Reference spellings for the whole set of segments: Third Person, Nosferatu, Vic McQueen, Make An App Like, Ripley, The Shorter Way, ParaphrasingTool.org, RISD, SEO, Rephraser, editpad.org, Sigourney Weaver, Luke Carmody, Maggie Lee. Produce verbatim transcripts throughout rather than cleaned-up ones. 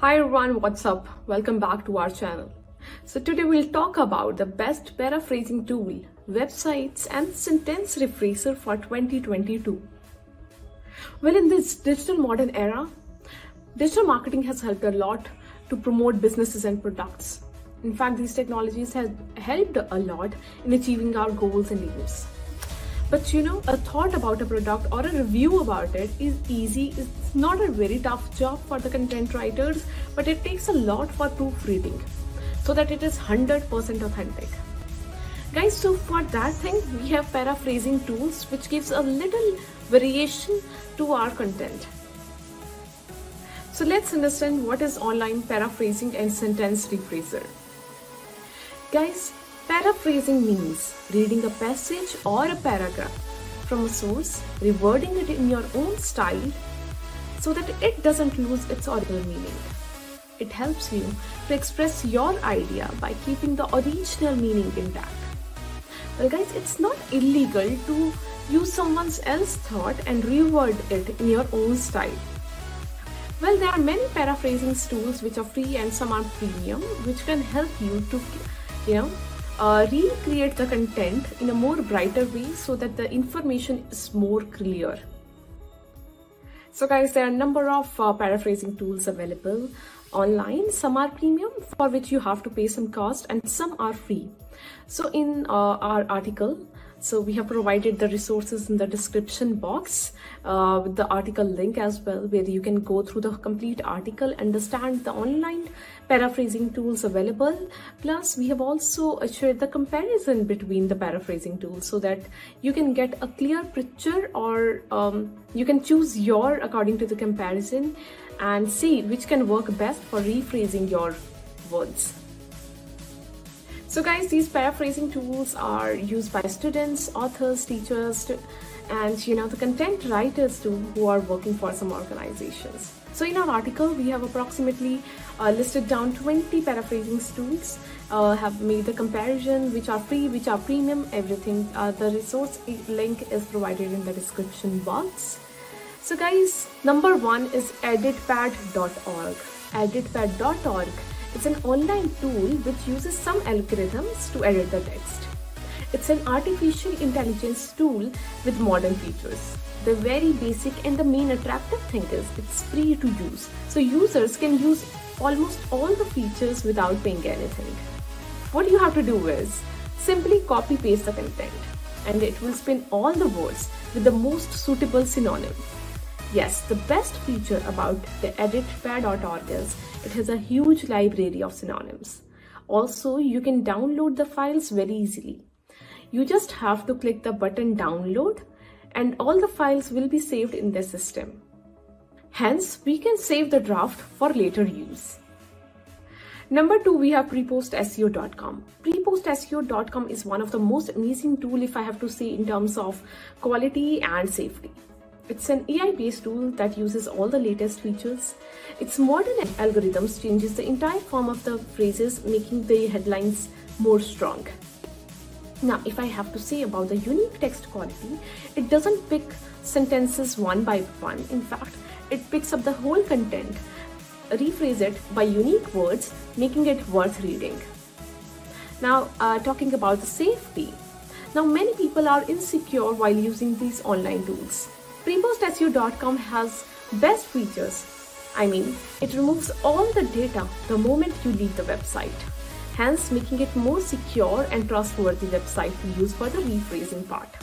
Hi everyone, what's up? Welcome back to our channel. So today we'll talk about the best paraphrasing tool, websites and sentence rephraser for twenty twenty-two. Well, in this digital modern era, digital marketing has helped a lot to promote businesses and products. In fact, these technologies have helped a lot in achieving our goals and aims. But you know, a thought about a product or a review about it is easy. It's not a very tough job for the content writers, but it takes a lot for proofreading so that it is one hundred percent authentic. Guys, so for that thing, we have paraphrasing tools which gives a little variation to our content. So let's understand what is online paraphrasing and sentence rephraser. Guys, paraphrasing means reading a passage or a paragraph from a source, rewording it in your own style so that it doesn't lose its original meaning. It helps you to express your idea by keeping the original meaning intact. Well guys, it's not illegal to use someone else's thought and reword it in your own style. Well, there are many paraphrasing tools which are free and some are premium, which can help you to, you know, Uh, recreate the content in a more brighter way so that the information is more clear. So guys, there are a number of uh, paraphrasing tools available online. Some are premium, for which you have to pay some cost, and some are free. So in uh, our article, so we have provided the resources in the description box uh, with the article link as well, where you can go through the complete article, understand the online paraphrasing tools available. Plus, we have also shared the comparison between the paraphrasing tools so that you can get a clear picture, or um, you can choose your according to the comparison and see which can work best for rephrasing your words. So guys, these paraphrasing tools are used by students, authors, teachers, and you know, the content writers too, who are working for some organizations. So in our article, we have approximately uh, listed down twenty paraphrasing tools, uh, have made the comparison, which are free, which are premium, everything. Uh, the resource link is provided in the description box. So guys, number one is editpad dot org. editpad dot org. It's an online tool which uses some algorithms to edit the text. It's an artificial intelligence tool with modern features. The very basic and the main attractive thing is it's free to use. So users can use almost all the features without paying anything. What you have to do is simply copy paste the content and it will spin all the words with the most suitable synonym. Yes, the best feature about the editpad dot org is it has a huge library of synonyms. Also, you can download the files very easily. You just have to click the button download and all the files will be saved in the system. Hence, we can save the draft for later use. Number two, we have prepost S E O dot com. prepost S E O dot com is one of the most amazing tool, if I have to say, in terms of quality and safety. It's an A I-based tool that uses all the latest features. Its modern algorithms changes the entire form of the phrases, making the headlines more strong. Now, if I have to say about the unique text quality, it doesn't pick sentences one by one. In fact, it picks up the whole content, rephrase it by unique words, making it worth reading. Now, uh, talking about the safety. Now, many people are insecure while using these online tools. prepost S E O dot com has best features. I mean, it removes all the data the moment you leave the website, hence making it more secure and trustworthy website to use for the rephrasing part.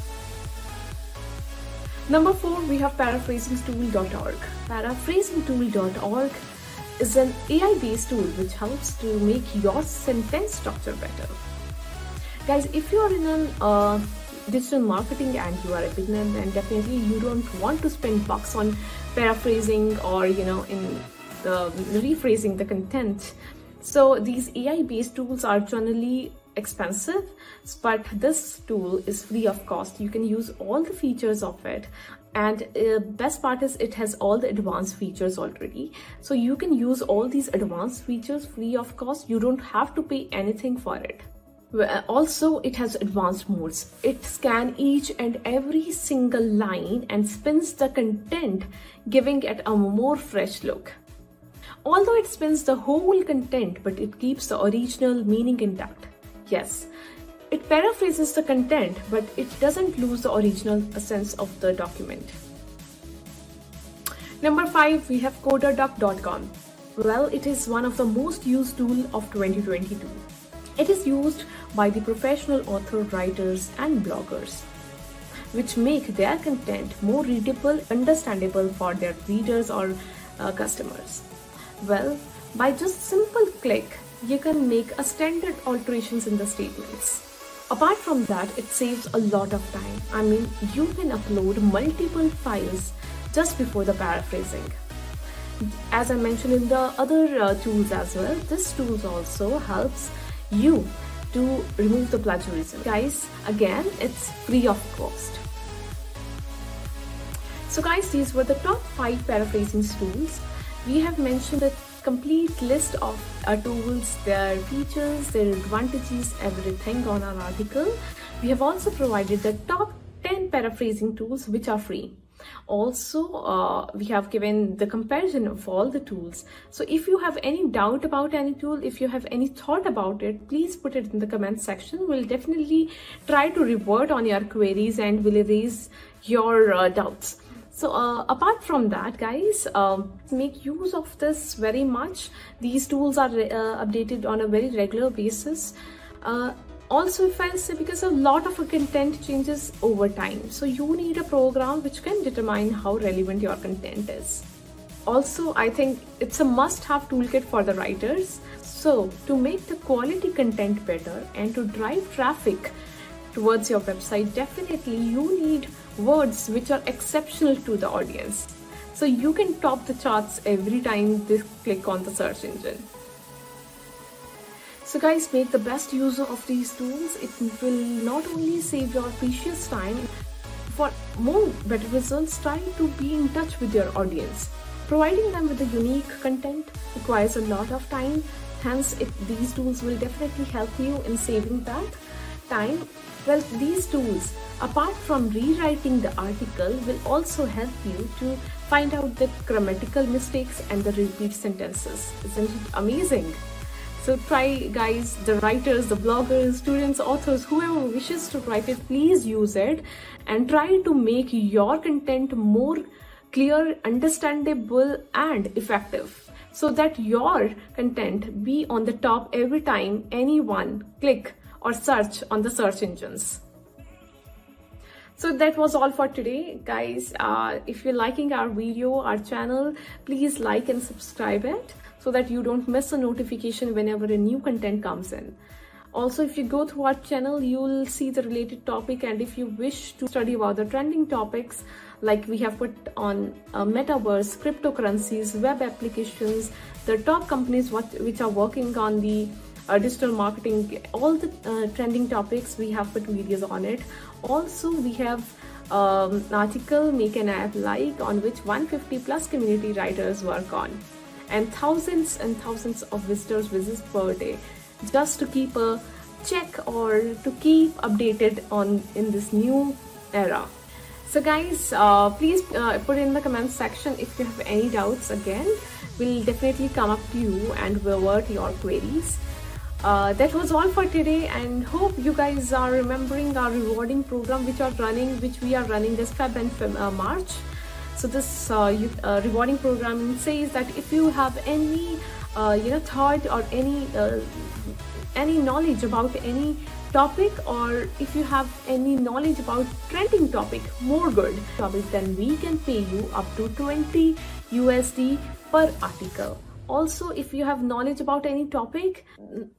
Number four, we have paraphrasing tool dot org. paraphrasing tool dot org is an A I-based tool which helps to make your sentence structure better. Guys, if you are in an uh, digital marketing and you are a beginner, and definitely you don't want to spend bucks on paraphrasing or you know in the rephrasing the content, so these A I-based tools are generally expensive, but this tool is free of cost. You can use all the features of it, and uh, best part is it has all the advanced features already, so you can use all these advanced features free of cost. You don't have to pay anything for it. Also, it has advanced modes. It scans each and every single line and spins the content, giving it a more fresh look. although it spins the whole content, but it keeps the original meaning intact. Yes, it paraphrases the content, but it doesn't lose the original essence of the document. Number five, we have coder doc dot com. Well, it is one of the most used tools of twenty twenty-two. It is used by the professional author, writers and bloggers, which make their content more readable, understandable for their readers or uh, customers. Well, by just simple click, you can make a standard alterations in the statements. Apart from that, it saves a lot of time. I mean, you can upload multiple files just before the paraphrasing. As I mentioned in the other uh, tools as well, this tool also helps you to remove the plagiarism. Guys, again, it's free of cost. So guys, these were the top five paraphrasing tools. We have mentioned a complete list of our tools, their features, their advantages, everything on our article. We have also provided the top ten paraphrasing tools which are free. Also, uh, we have given the comparison of all the tools. So if you have any doubt about any tool, if you have any thought about it, please put it in the comment section. We'll definitely try to revert on your queries and we'll erase your uh, doubts. So uh, apart from that, guys, uh, make use of this very much. These tools are uh, updated on a very regular basis. Uh, Also, if I say, because a lot of content changes over time, so you need a program which can determine how relevant your content is. Also, I think it's a must-have toolkit for the writers. So, to make the quality content better and to drive traffic towards your website, definitely you need words which are exceptional to the audience. So, you can top the charts every time they click on the search engine. So guys, make the best use of these tools. It will not only save your precious time. For more better results, try to be in touch with your audience. Providing them with a unique content requires a lot of time. Hence, it, these tools will definitely help you in saving that time. Well, these tools, apart from rewriting the article, will also help you to find out the grammatical mistakes and the repeat sentences. Isn't it amazing? So try, guys, the writers, the bloggers, students, authors, whoever wishes to write it, please use it and try to make your content more clear, understandable and effective so that your content be on the top every time anyone click or search on the search engines. So that was all for today, guys. Uh, if you're liking our video, our channel, please like and subscribe it, so that you don't miss a notification whenever a new content comes in. Also, if you go through our channel, you'll see the related topic, and if you wish to study about the trending topics, like we have put on uh, metaverse, cryptocurrencies, web applications, the top companies what, which are working on the uh, digital marketing, all the uh, trending topics, we have put videos on it. Also, we have um, an article, Make an App Like, on which one hundred fifty plus community writers work on. And thousands and thousands of visitors visits per day, just to keep a check or to keep updated on in this new era. So guys, uh, please uh, put in the comment section if you have any doubts. Again, we'll definitely come up to you and revert your queries. Uh, that was all for today, and hope you guys are remembering our rewarding program which are running, which we are running this Feb and Feb, uh, March. So this uh, you, uh, rewarding program says that if you have any uh, you know thought or any uh, any knowledge about any topic, or if you have any knowledge about trending topic, more good topic, then we can pay you up to twenty U S D per article. Also, if you have knowledge about any topic,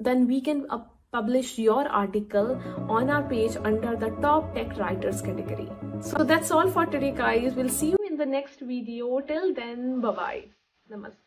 then we can uh, publish your article on our page under the top tech writers category. So that's all for today, guys. We'll see you in the next video. Till then, bye bye. Namaste.